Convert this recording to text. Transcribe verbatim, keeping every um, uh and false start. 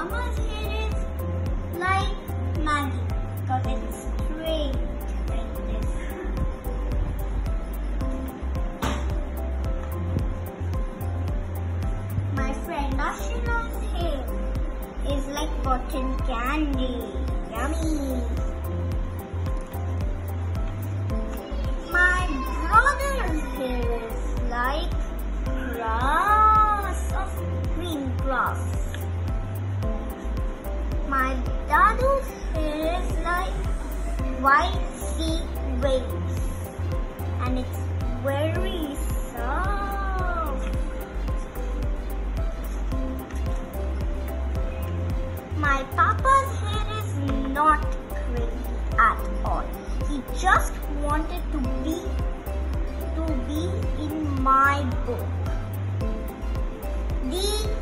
Mama's hair is like Maggie because it's straight like this. My friend Ashina's hair is like cotton candy. Yummy. My brother's hair is like grass of green grass. My dadu's hair is like white sea waves and it's very soft. My papa's hair is not crazy at all. He just wanted to be to be in my book. The